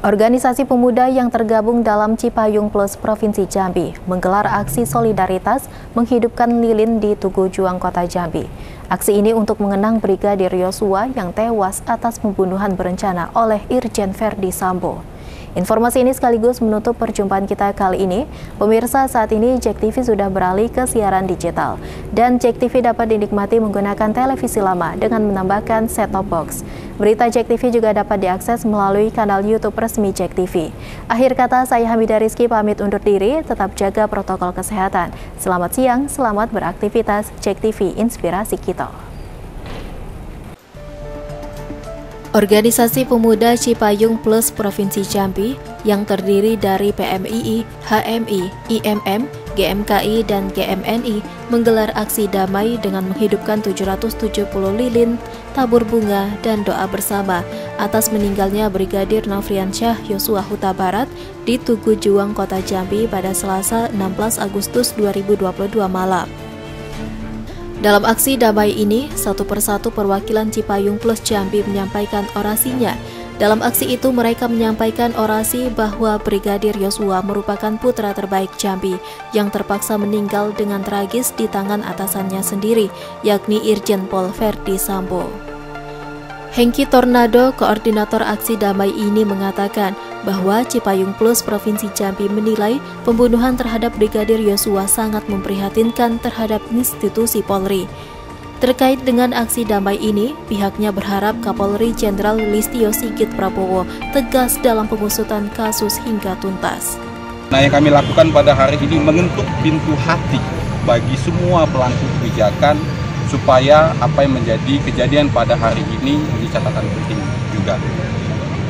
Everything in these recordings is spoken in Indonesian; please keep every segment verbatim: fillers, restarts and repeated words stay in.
Organisasi pemuda yang tergabung dalam Cipayung Plus Provinsi Jambi menggelar aksi solidaritas menghidupkan lilin di Tugu Juang Kota Jambi. Aksi ini untuk mengenang Brigadir Yosua yang tewas atas pembunuhan berencana oleh Irjen Ferdi Sambo. Informasi ini sekaligus menutup perjumpaan kita kali ini. Pemirsa, saat ini Jek T V sudah beralih ke siaran digital dan Jek T V dapat dinikmati menggunakan televisi lama dengan menambahkan set-top box. Berita Jek T V juga dapat diakses melalui kanal YouTube resmi Jek T V. Akhir kata, saya Hamida Rizki pamit undur diri, tetap jaga protokol kesehatan. Selamat siang, selamat beraktivitas. Jek T V, inspirasi kita. Organisasi Pemuda Cipayung Plus Provinsi Jambi yang terdiri dari P M I I, H M I, I M M, G M K I, dan G M N I menggelar aksi damai dengan menghidupkan tujuh ratus tujuh puluh lilin, tabur bunga, dan doa bersama atas meninggalnya Brigadir Nafrian Syah Yosua Huta Barat di Tugu Juang Kota Jambi pada Selasa enam belas Agustus dua ribu dua puluh dua malam. Dalam aksi damai ini, satu persatu perwakilan Cipayung Plus Jambi menyampaikan orasinya. Dalam aksi itu mereka menyampaikan orasi bahwa Brigadir Yosua merupakan putra terbaik Jambi yang terpaksa meninggal dengan tragis di tangan atasannya sendiri, yakni Irjen Pol Ferdi Sambo. Hengki Tornado, koordinator aksi damai ini, mengatakan bahwa Cipayung Plus Provinsi Jambi menilai pembunuhan terhadap Brigadir Yosua sangat memprihatinkan terhadap institusi Polri. Terkait dengan aksi damai ini, pihaknya berharap Kapolri Jenderal Listio Sigit Prabowo tegas dalam pengusutan kasus hingga tuntas. Nah, yang kami lakukan pada hari ini mengetuk pintu hati bagi semua pelaku kebijakan supaya apa yang menjadi kejadian pada hari ini menjadi catatan penting juga.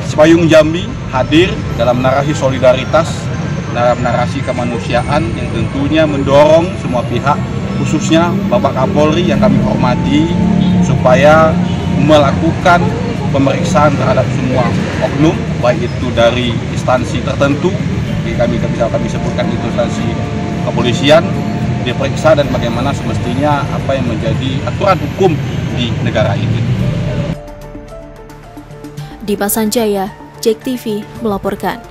Cipayung Jambi hadir dalam narasi solidaritas, dalam narasi kemanusiaan yang tentunya mendorong semua pihak, khususnya Bapak Kapolri yang kami hormati, supaya melakukan pemeriksaan terhadap semua oknum, baik itu dari instansi tertentu, kami bisa kami sebutkan itu instansi kepolisian, diperiksa dan bagaimana semestinya apa yang menjadi aturan hukum di negara ini. Di Pasanjaya, Jek T V melaporkan.